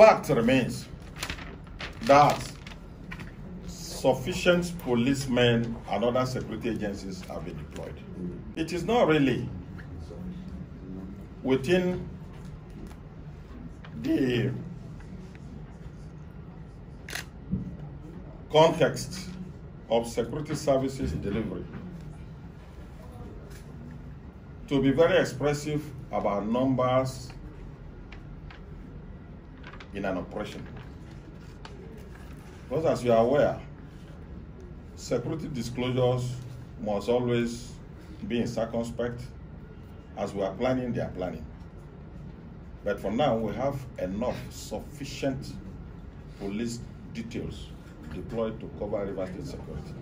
fact remains that sufficient policemen and other security agencies have been deployed. It is not really within the context of security services delivery to be very expressive about numbers in an operation. Because as you are aware, security disclosures must always be in circumspect as we are planning, they are planning. But for now, we have enough sufficient police details deployed to cover Rivers State security.